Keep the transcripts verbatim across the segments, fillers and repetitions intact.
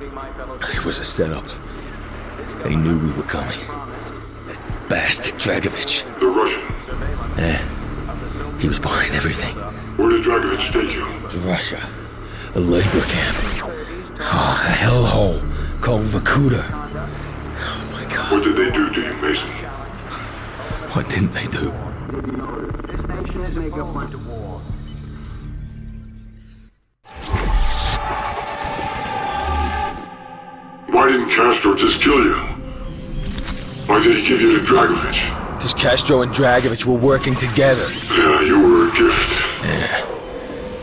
It was a setup. They knew we were coming. That bastard Dragovich. The Russian? Eh. He was behind everything. Where did Dragovich take you? To Russia. A labor camp. Oh, a hellhole called Vorkuta. Oh my god. What did they do to you, Mason? What didn't they do? This nation is making up to war. Why didn't Castro just kill you? Why did he give you to Dragovich? Because Castro and Dragovich were working together. Yeah, you were a gift. Yeah.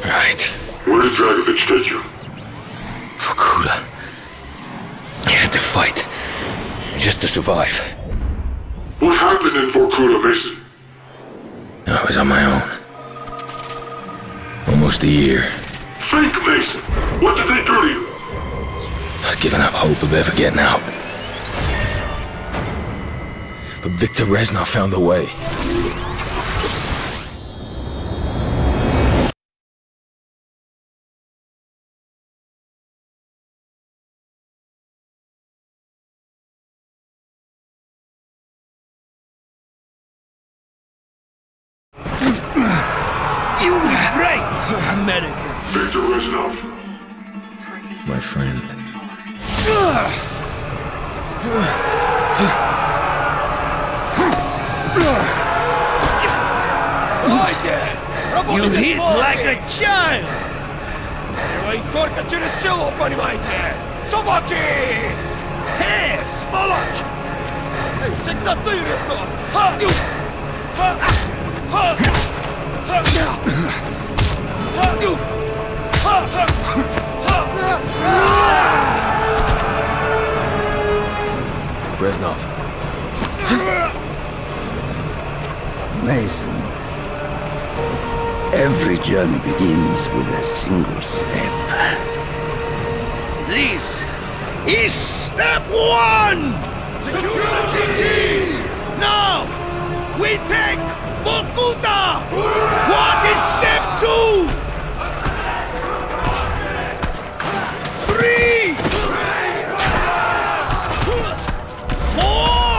Right. Where did Dragovich take you? Vorkuta. He had to fight. Just to survive. What happened in Vorkuta, Mason? I was on my own. Almost a year. Think, Mason. What did they do to you? I'd given up hope of ever getting out. But Victor Reznov found a way. You were right! Medic! Victor Reznov. My friend. You hit like a child! Вы только через силу понимаете! Собаки! Эй, сволочь! Всегда ты, Резнов! Ха! Ха! Ха! Reznov. Mason. Every journey begins with a single step. This is step one! Security! Now, we take Vorkuta! What is step two? Three! Four!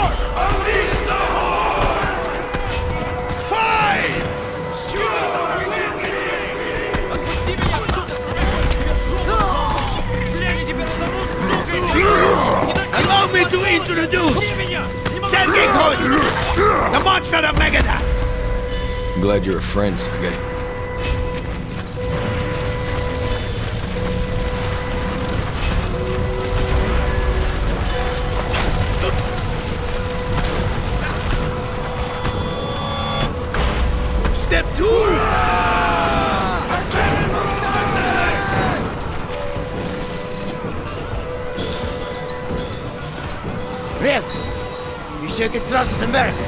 Unleash the horde! Five! Allow me to introduce Sergei the monster of Megadon! I'm glad you're a friend, Sergei. Step two! Rest! You should get trust in America.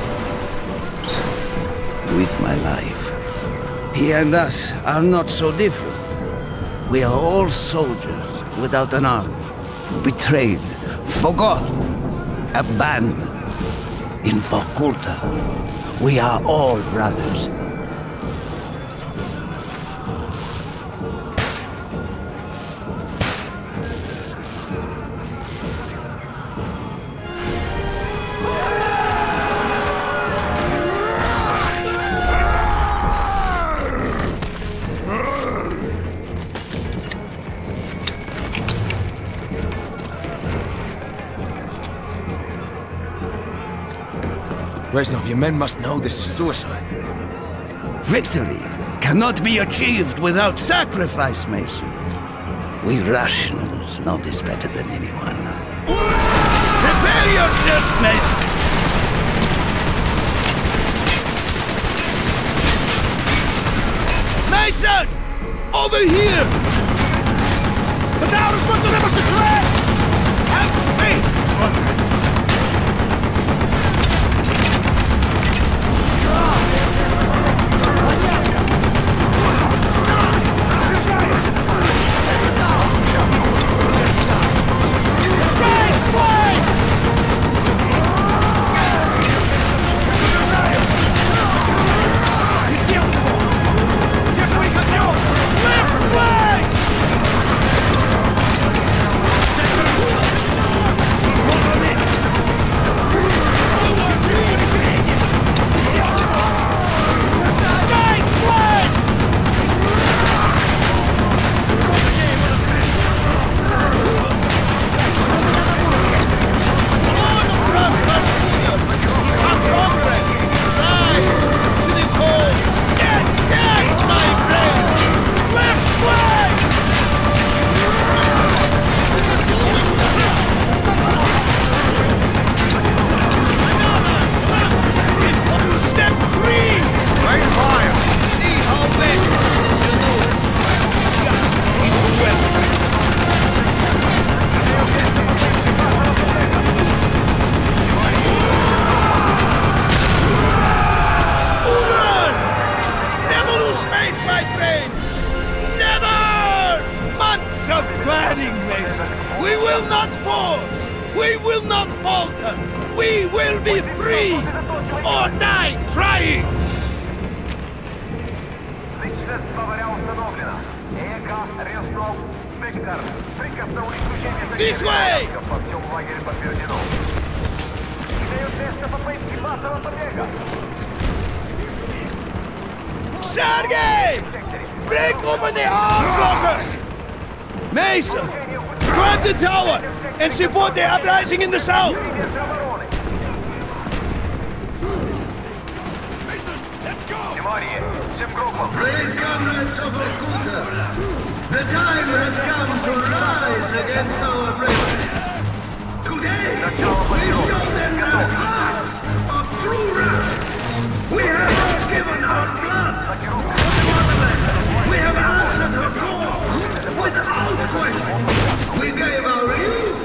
With my life. He and us are not so different. We are all soldiers without an army. Betrayed, forgotten, abandoned. In Vorkuta, we are all brothers. Reznov, your men must know this is suicide. Victory cannot be achieved without sacrifice, Mason. We Russians know this better than anyone. Prepare yourself, Mason! Mason! Over here! The town is going to rip us to shreds! Have faith! Take running race. We will not pause. We will not falter. We will be free or die trying. This way! Sergei! Break open the arms lockers! Mason! Climb the tower and support the uprising in the south! Mason, let's go! Praise comrades of Vorkuta! The time has come to rise against our oppressors! Today, we show them the hearts of true Russia! We have not given our blood for the motherland! We have answered her call without question! We gave our youth,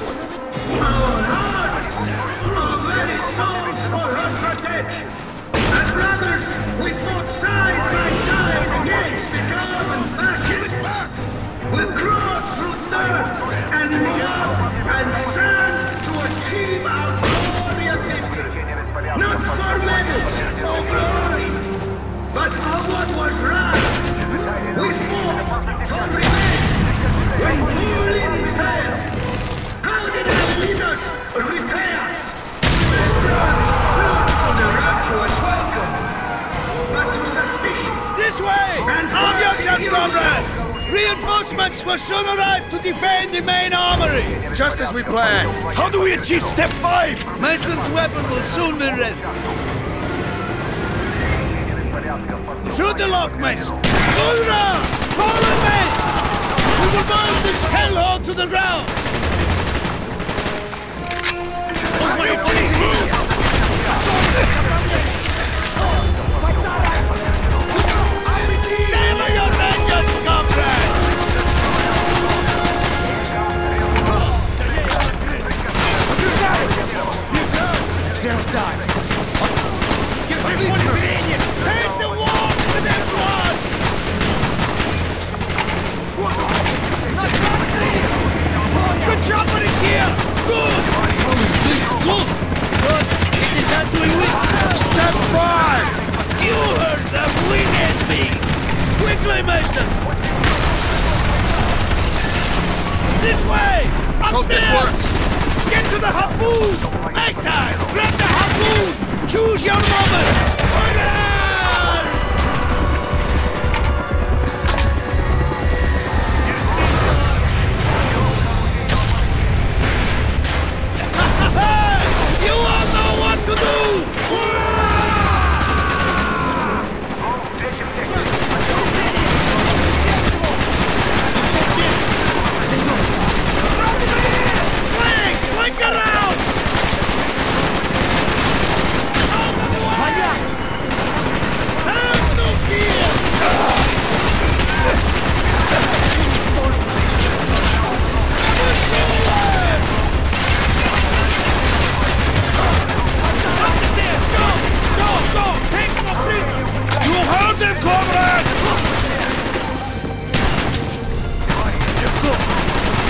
our hearts, our very souls for her protection! And brothers, we fought side by side against the German fascists! We crawled through dirt and mud and sand to achieve our glorious victory! Not for medals or glory, but for what was right! We fought for revenge when Berlin failed! How did our leaders repay us? They brought for the rapturous welcome, but to suspicion. This way! And arm yourselves, comrades! Reinforcements will soon arrive to defend the main armory! Just as we planned! How do we achieve step five? Mason's weapon will soon be ready. Shoot the lock, Mason! Hurrah! Follow me! We will burn this hellhole to the ground! Savor your vengeance, comrade! Hit the walls with everyone! The chopper is here! Good! How is this good? Because it is as we win! Step five! You heard the winged beings! Quickly, Mason! This way! Upstairs! Hope this works! Get to the harpoon! Mesa! Grab the harpoon! Choose your moment! Order! You all know what to do! Look around! Have no fear! Up the stairs! Go! Go! Go! Take no prisoners! You heard them, comrades!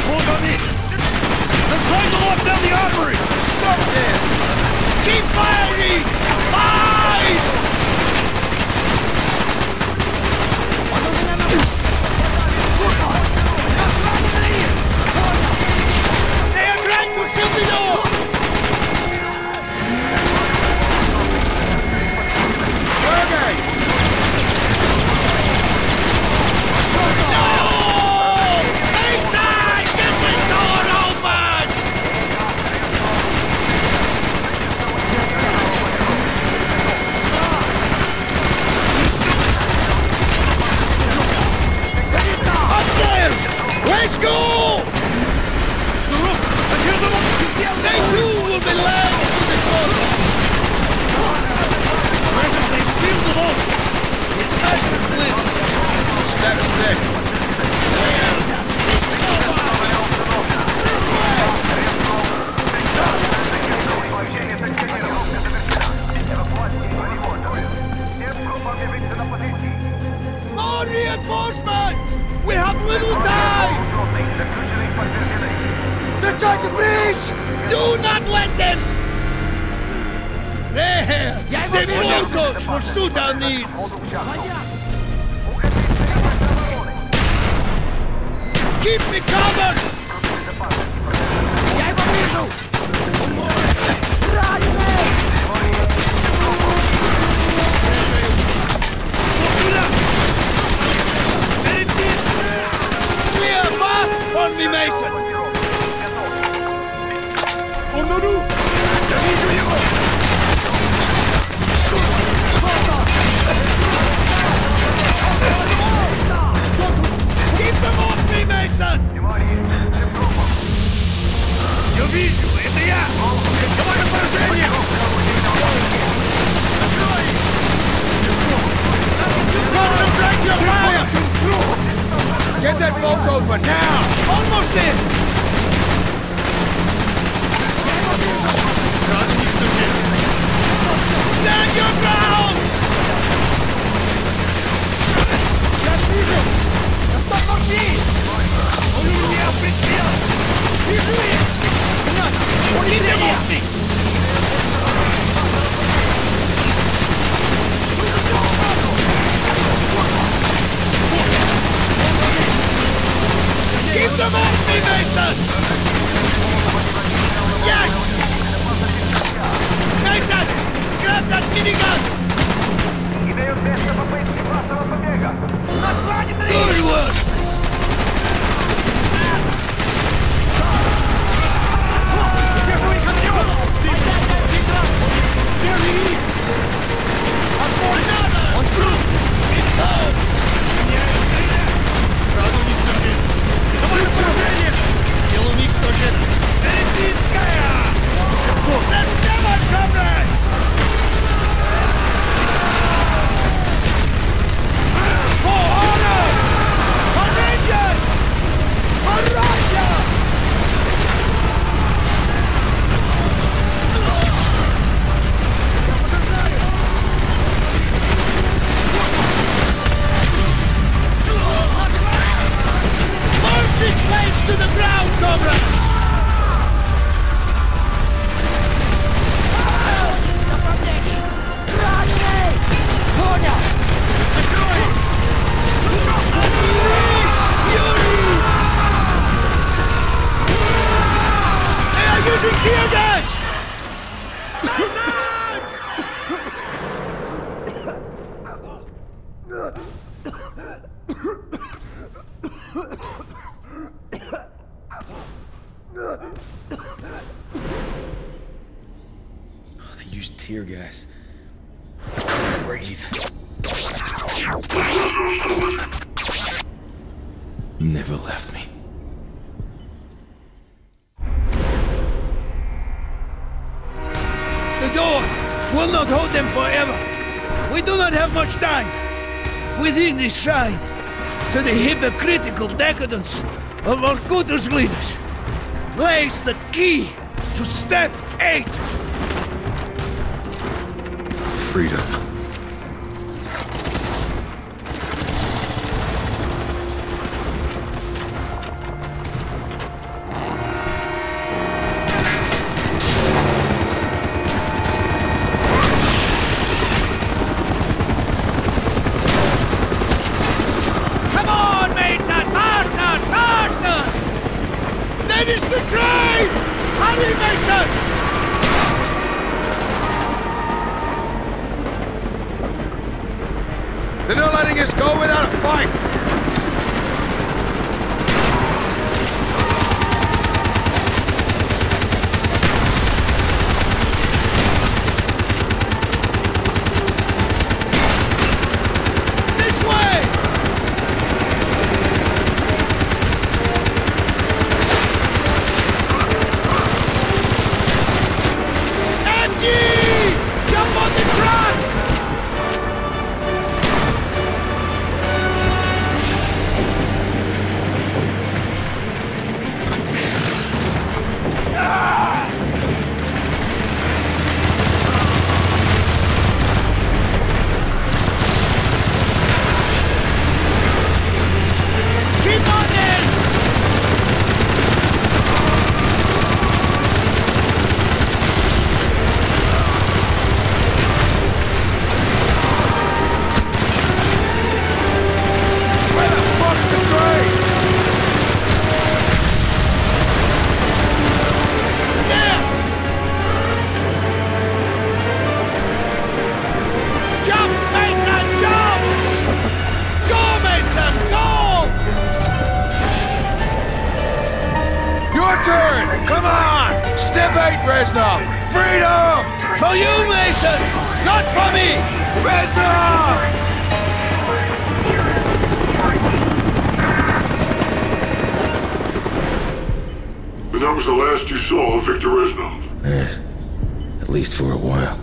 Hold on in! They're trying to lock down the armory! Stop them! Keep firing! Fire! They are trying to seal the door! Sergei! No! Inside! Get the door open! Let's go! The roof! I hear the roof! They too will be lambs to the soldiers! Presently, steal the roof! It passes lit! Step six! There! This way! More reinforcements! We have little time! They're trying to breach! Do not let them! There! The Volkoch will shoot our needs! Keep me covered! Я его вижу! Clear path for me, Mason! Он на руку! Я вижу его! Keep them off me, Mason! Я вижу, это я! Давай на поражение! Concentrate your fire! Get that bolt over, now! Almost in! Stand your ground! Вижу! Я стал морфей! Он меня прицел! Вижу их! Ребята, он не морфей! Keep them off me, Mason! Yes! Mason! Grab that minigun! Good work! Shine to the hypocritical decadence of Vorkuta's leaders lays the key to step eight. Freedom. Reznov! Freedom! For you, Mason! Not for me! Reznov! But that was the last you saw of Victor Reznov. Yes. At least for a while.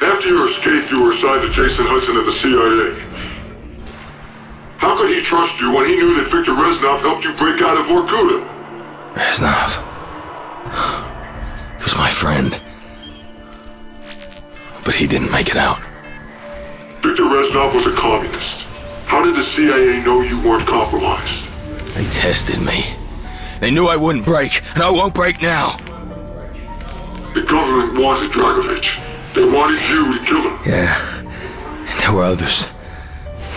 After your escape, you were assigned to Jason Hudson at the C I A. How could he trust you when he knew that Victor Reznov helped you break out of Vorkuta? Reznov. He was my friend. But he didn't make it out. Victor Reznov was a communist. How did the C I A know you weren't compromised? They tested me. They knew I wouldn't break, and I won't break now. The government wanted Dragovich. They wanted you to kill him. Yeah. And there were others.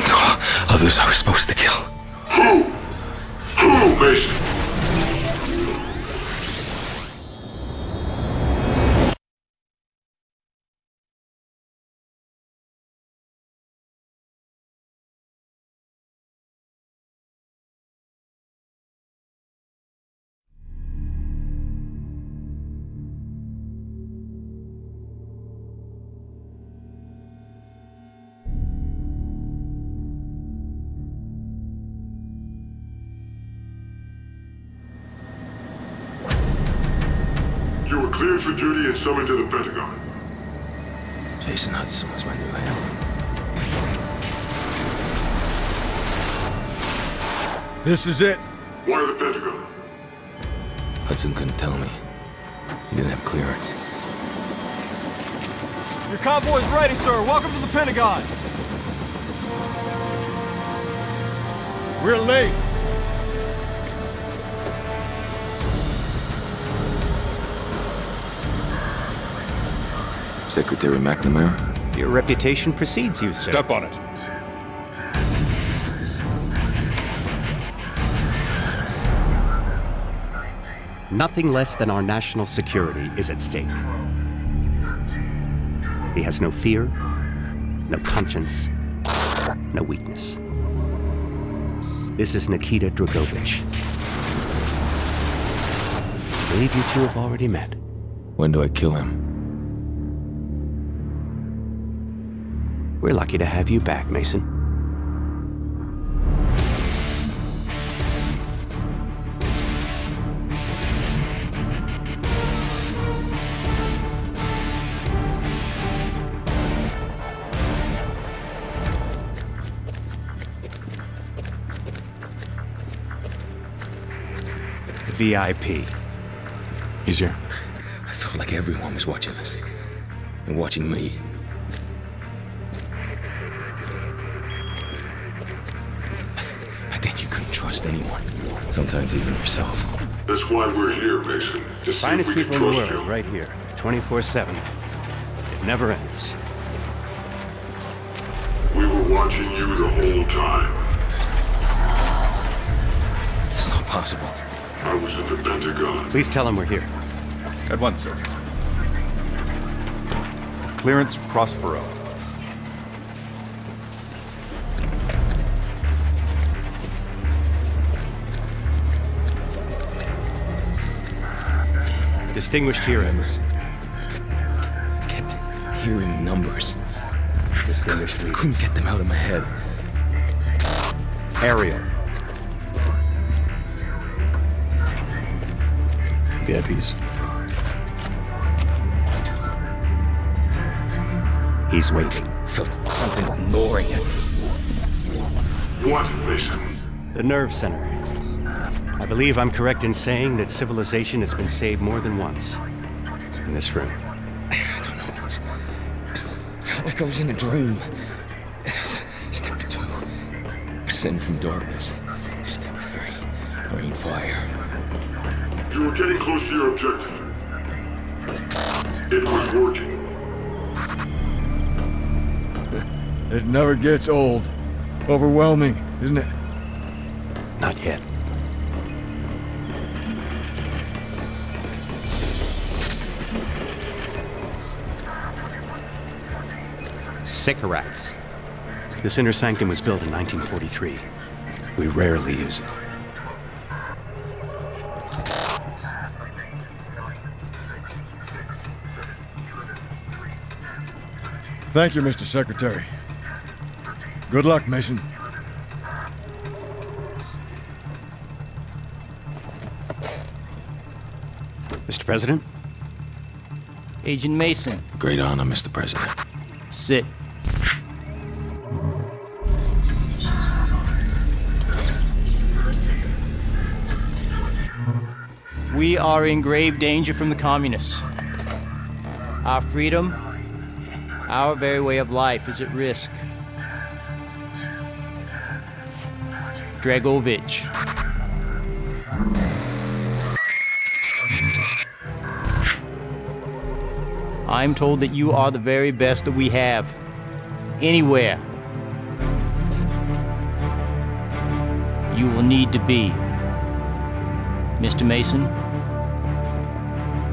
Oh, others I was supposed to kill. Who? Who, Mason? For duty and summoned to the Pentagon. Jason Hudson was my new handler. This is it. Why the Pentagon? Hudson couldn't tell me. He didn't have clearance. Your convoy's ready, sir. Welcome to the Pentagon. We're late. Secretary McNamara? Your reputation precedes you, sir. Step on it. Nothing less than our national security is at stake. He has no fear, no conscience, no weakness. This is Nikita Dragovich. I believe you two have already met. When do I kill him? We're lucky to have you back, Mason. V I P. He's here. I felt like everyone was watching us. And watching me. Sometimes even yourself. That's why we're here, Mason. The finest people in the world, right here, twenty-four seven. It never ends. We were watching you the whole time. It's not possible. I was in the Pentagon. Please tell him we're here. At once, sir. Clearance Prospero. Distinguished hearings. I kept hearing numbers. Distinguished leaders. Couldn't get them out of my head. Ariel. V I Ps. He's waiting. Felt something gnawing at me. What, Mason? The nerve center. I believe I'm correct in saying that civilization has been saved more than once in this room. I don't know. It's, it's felt like I was in a dream. Step two, ascend from darkness. Step three, rain fire. You were getting close to your objective. It was working. It never gets old. Overwhelming, isn't it? Not yet. Sycorax. This inner sanctum was built in nineteen forty-three. We rarely use it. Thank you, Mister Secretary. Good luck, Mason. Mister President? Agent Mason. Great honor, Mister President. Sit. We are in grave danger from the communists. Our freedom, our very way of life is at risk. Dragovich. I'm told that you are the very best that we have. Anywhere. You will need to be. Mister Mason,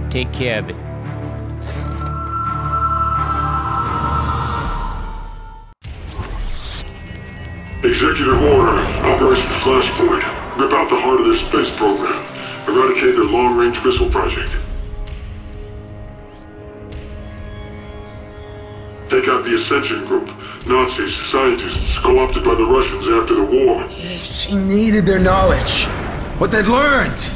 take care of it. Executive order, Operation Flashpoint. Rip out the heart of their space program. Eradicate their long-range missile project. Take out the Ascension Group. Nazis, scientists, co-opted by the Russians after the war. Yes, he needed their knowledge. What they'd learned!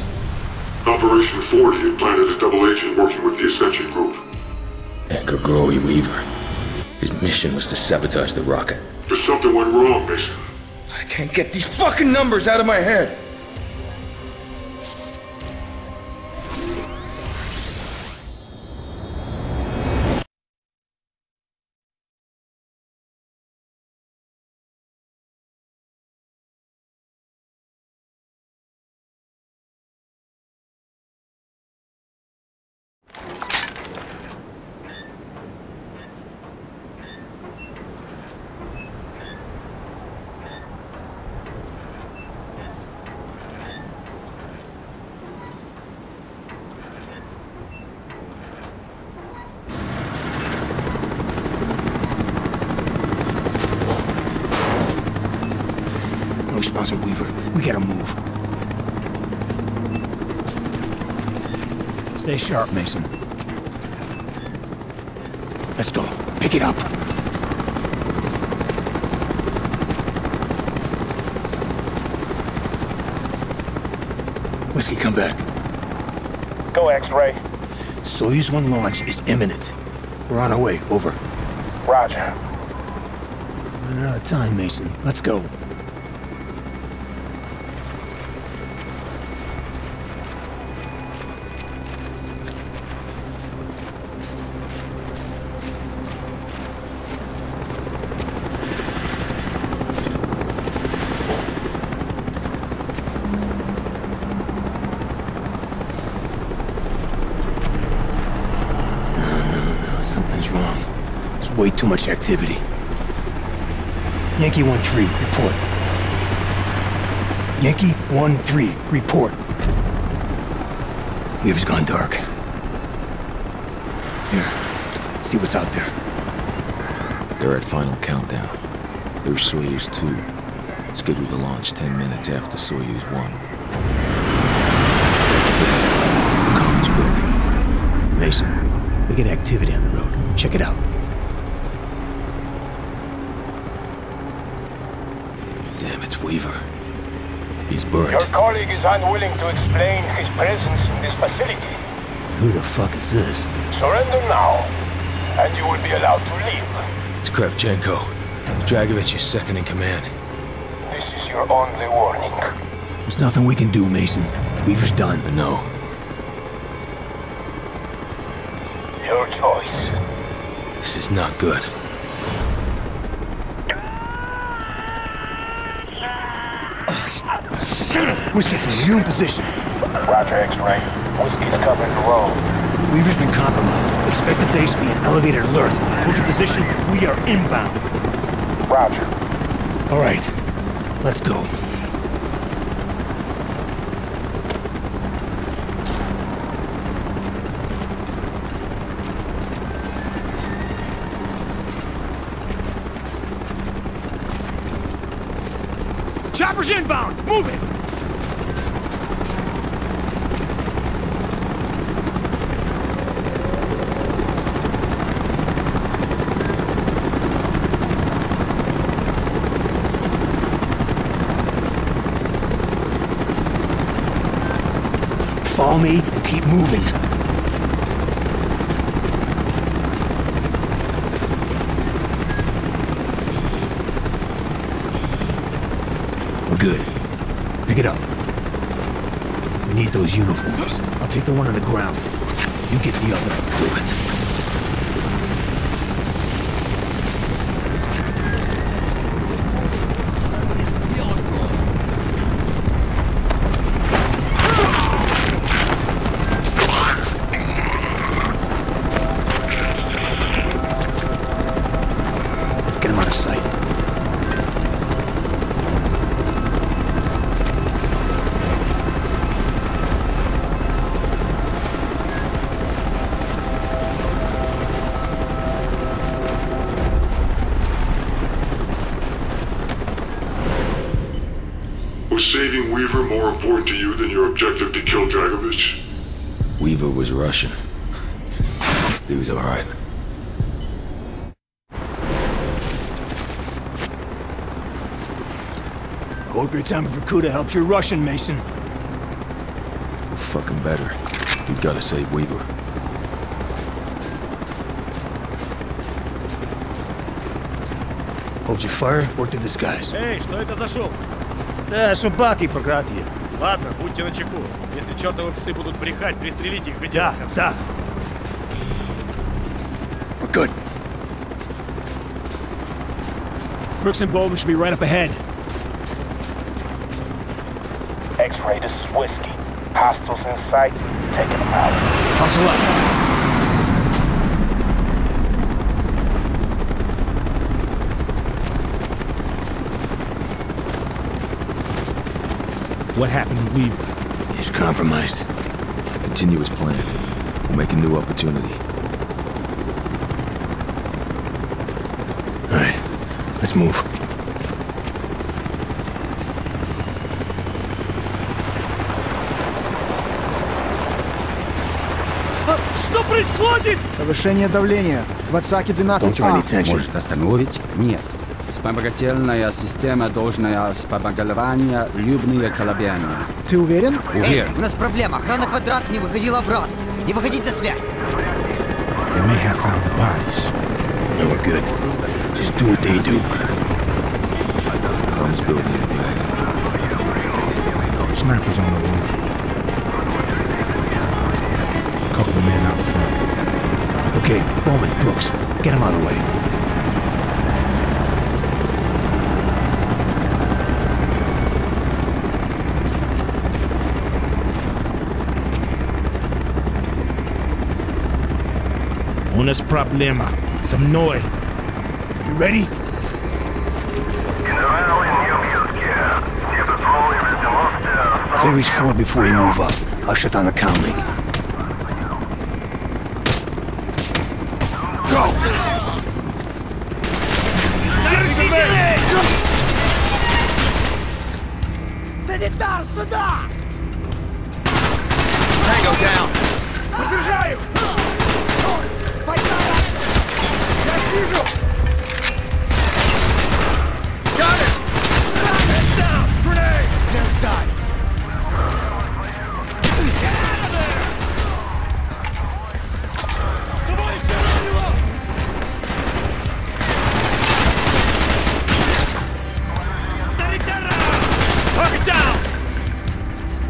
Operation Forty had planted a double agent working with the Ascension Group. Egorov Weaver. His mission was to sabotage the rocket. But something went wrong, Mason. I can't get these fucking numbers out of my head! Sponsor Weaver. We gotta move. Stay sharp, Mason. Let's go. Pick it up. Whiskey, come back. Go, X-Ray. Soyuz one launch is imminent. We're on our way. Over. Roger. Running out of time, Mason. Let's go. Way too much activity. Yankee one three, report. Yankee one three, report. Weaver's gone dark. Here, see what's out there. They're at final countdown. There's Soyuz two, scheduled to launch ten minutes after Soyuz one. Comms building. Mason, we get activity on the road. Check it out. Weaver. He's buried. Your colleague is unwilling to explain his presence in this facility. Who the fuck is this? Surrender now, and you will be allowed to leave. It's Kravchenko. Dragovich is second in command. This is your only warning. There's nothing we can do, Mason. Weaver's done. But no. Your choice. This is not good. Whiskey's in your own position. Roger, X-Ray. Whiskey's covering the road. Weaver's been compromised. Expect the base to be an elevated alert. Hold your position. We are inbound. Roger. All right. Let's go. Chopper's inbound. Move it. Follow me and keep moving. We're good. Pick it up. We need those uniforms. I'll take the one on the ground. You get the other. Do it. Saving Weaver more important to you than your objective to kill Dragovich? Weaver was Russian. He was alright. Hope your time at Vorkuta helps your Russian, Mason. Well, fucking better. We've got to save Weaver. Hold your fire, work the disguise. Hey, что это зашел? Да, собаки проклятые. Ладно, будьте начеку. Если чертовы псы будут брехать, пристрелите их. Да, да. We're good. Brooks and Bowman should be right up ahead. X-ray, this is Whiskey. Hostiles in sight. Take them out. Hustle up. What happened to Weaver? He's compromised. Continue his plan. We'll make a new opportunity. All right, let's move. Что происходит? Повышение давления. В отсаке двенадцать А. Может остановить? Нет. Вспомогательная система должна вспомогательная любные колебания. Ты уверен? Уверен. Эй, у нас проблема. Охрана квадрат не выходила обратно. Не выходить на связь. They may have found the bodies. No, we're good. Just do what they do. Comes building. Snipers on the roof. Couple men out front. Okay, Bowman, Brooks, get them out of the way. У нас проблема. Со мной. You ready? Clear his floor before you move up. I'll shut down the counting. Go! Санитар, сюда! Tango down! Поддержаю! Got it! Head down! Grenade! Just died. Get out of there! Somebody shut on you up! Санитара! Lock it down!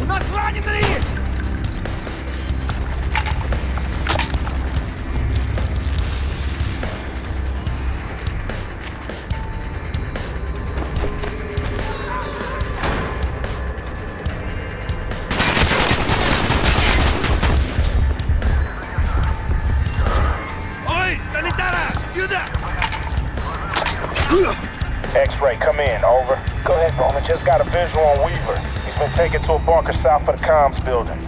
У нас раненые! Got a visual on Weaver. He's been taken to a bunker south of the comms building.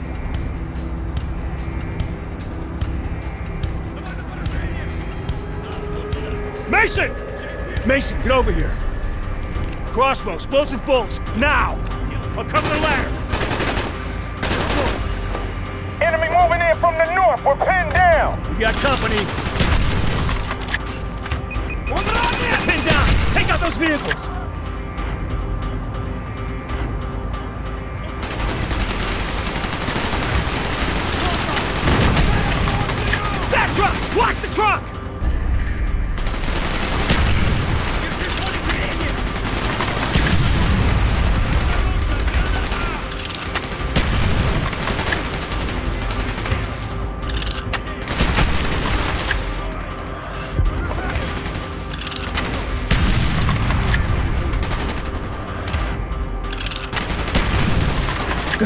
Mason! Mason, get over here. Crossbow, explosive bolts, now! I'll cover the ladder. Enemy moving in from the north. We're pinned down. We got company. Pinned down. Take out those vehicles. truck!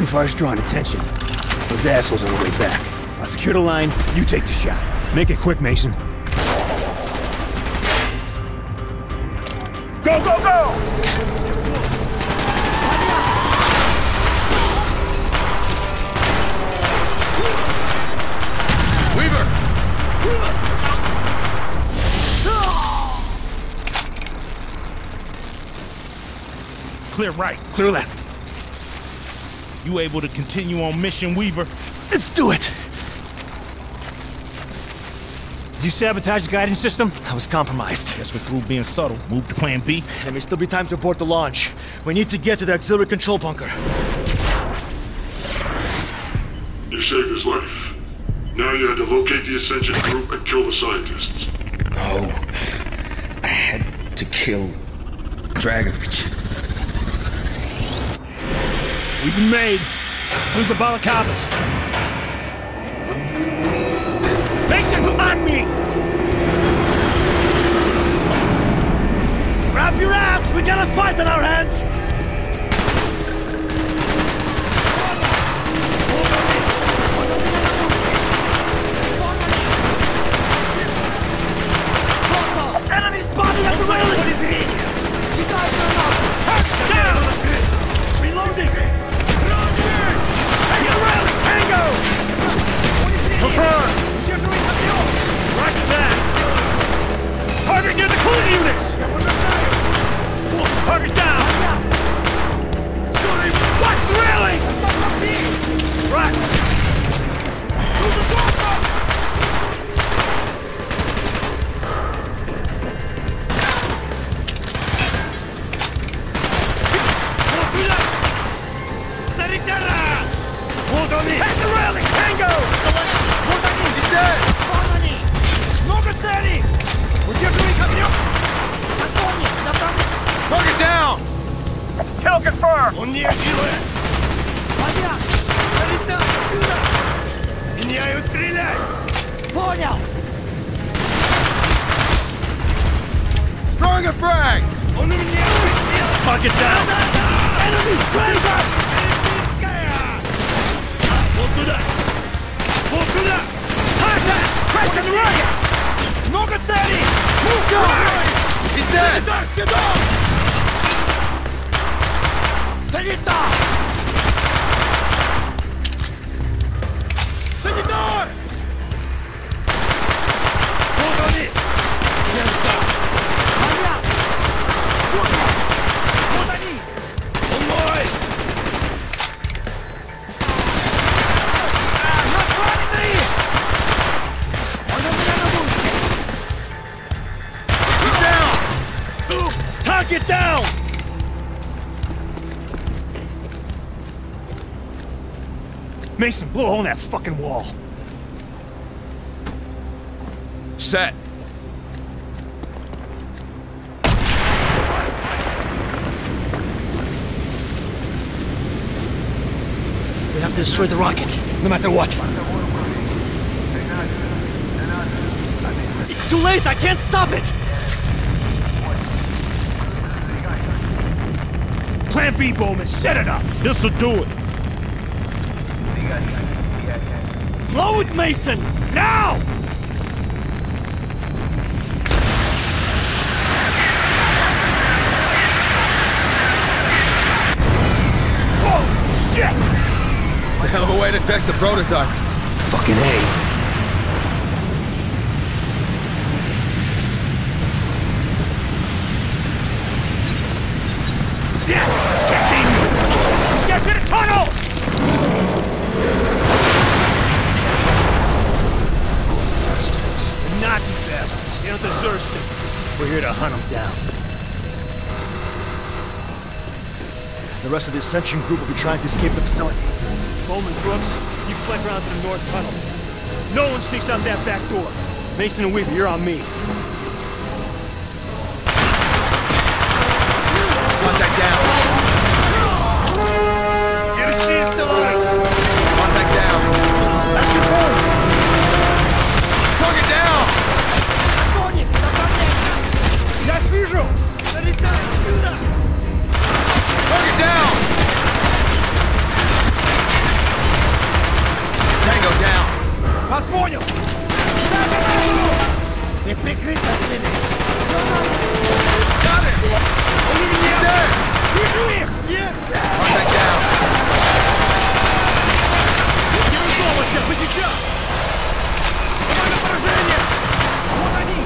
Fire's drawing attention. Those assholes are on the way back. I'll secure the line, you take the shot. Make it quick, Mason. Go, go, go! Weaver! Clear right, clear left. You able to continue on mission, Weaver? Let's do it! Did you sabotage the guidance system? I was compromised. Guess we're through being subtle. Move to plan B. There may still be time to abort the launch. We need to get to the auxiliary control bunker. You saved his life. Now you had to locate the Ascension Group and kill the scientists. No. I had to kill Dragovich. We've been made. Lose the balaclavas. Mason, on me! Grab your ass! We got a fight on our hands! Enemy's body at the railing! Down! Reloading! Confirmed! Roger that! Target near the cooling units! Target down! Watch the railing! Right! Who's the Hold on me! Hit the railing! Tango! Много целей! Удерживаем огнем! Отклони! Направо! Target down! Kill confirmed! Он не делает! Понял! Залезай отсюда! Меняю стрелять! Понял! Throwing a frag! Он у меня убил! Target down! Enemy treasure! Эльфийская! Вот туда! Вот туда! Crash on the right! Много целей! Move down! He's dead! Сюда, сюда! Санитар! Санитар! Вот они! Санитар! Моя! Вот они! Он мой! Нас раненые! Get down! Mason, blow a hole in that fucking wall. Set. We have to destroy the rocket, no matter what. It's too late! I can't stop it! Plan B, Bowman. Set it up. This'll do it. Blow it, Mason! Now! Holy shit! It's a hell of a way to test the prototype. Fucking A. We're here to hunt them down. The rest of the Ascension group will be trying to escape the facility. Bowman, Brooks, you flank around to the north tunnel. No one sneaks out that back door. Mason and Weaver, you're on me. Contact down. Get it, she's still on it. Contact down. That's your phone. Target down. Я вижу. Залетай сюда. Target down. Tango down. Вас понял. Не прикрыто стреляй. Got it! He's there! Вижу их! Нет! Contact down! Не удалось, я бы сейчас! Команда поражения! Вот они!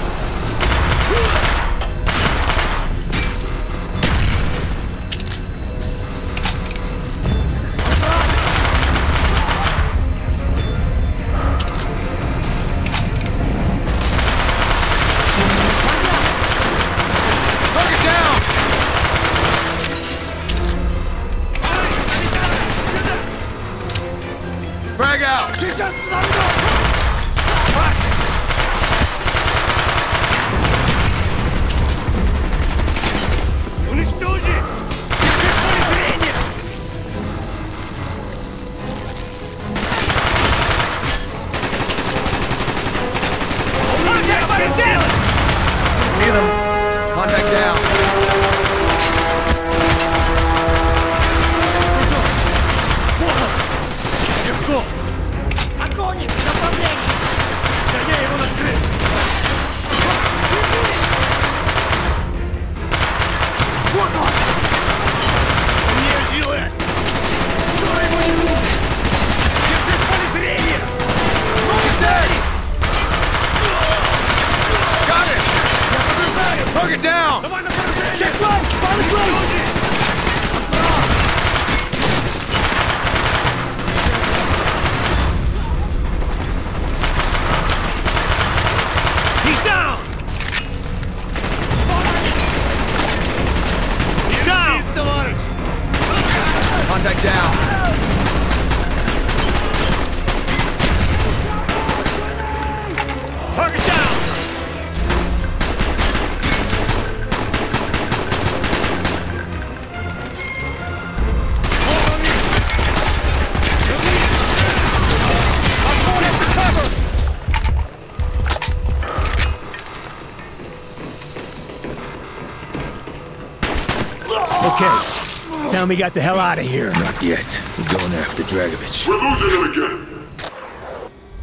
We got the hell out of here. Not yet. We're going after Dragovich. We're losing him again.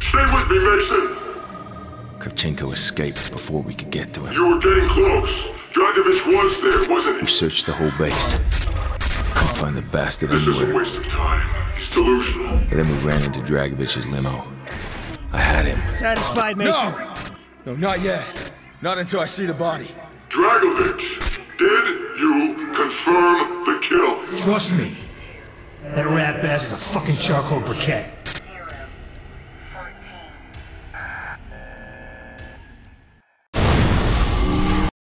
Stay with me, Mason. Kravchenko escaped before we could get to him. You were getting close. Dragovich was there, wasn't he? We searched the whole base. Couldn't find the bastard this anywhere. This is a waste of time. He's delusional. And then we ran into Dragovich's limo. I had him. Satisfied, Mason? No! No, not yet. Not until I see the body. Dragovich, did you confirm the kill? Trust me, that rat bastard's a fucking charcoal briquette.